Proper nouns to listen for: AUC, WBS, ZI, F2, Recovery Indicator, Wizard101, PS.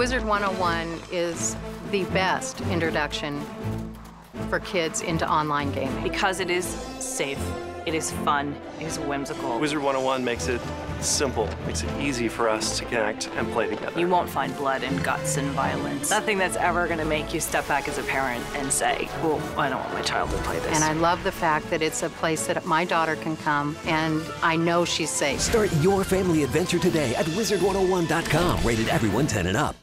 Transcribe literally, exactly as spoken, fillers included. Wizard one oh one is the best introduction for kids into online gaming. Because it is safe, it is fun, it is whimsical. Wizard one oh one makes it simple, makes it easy for us to connect and play together. You won't find blood and guts and violence. Nothing that's ever gonna make you step back as a parent and say, well, I don't want my child to play this. And I love the fact that it's a place that my daughter can come and I know she's safe. Start your family adventure today at Wizard one oh one dot com. Rated everyone ten and up.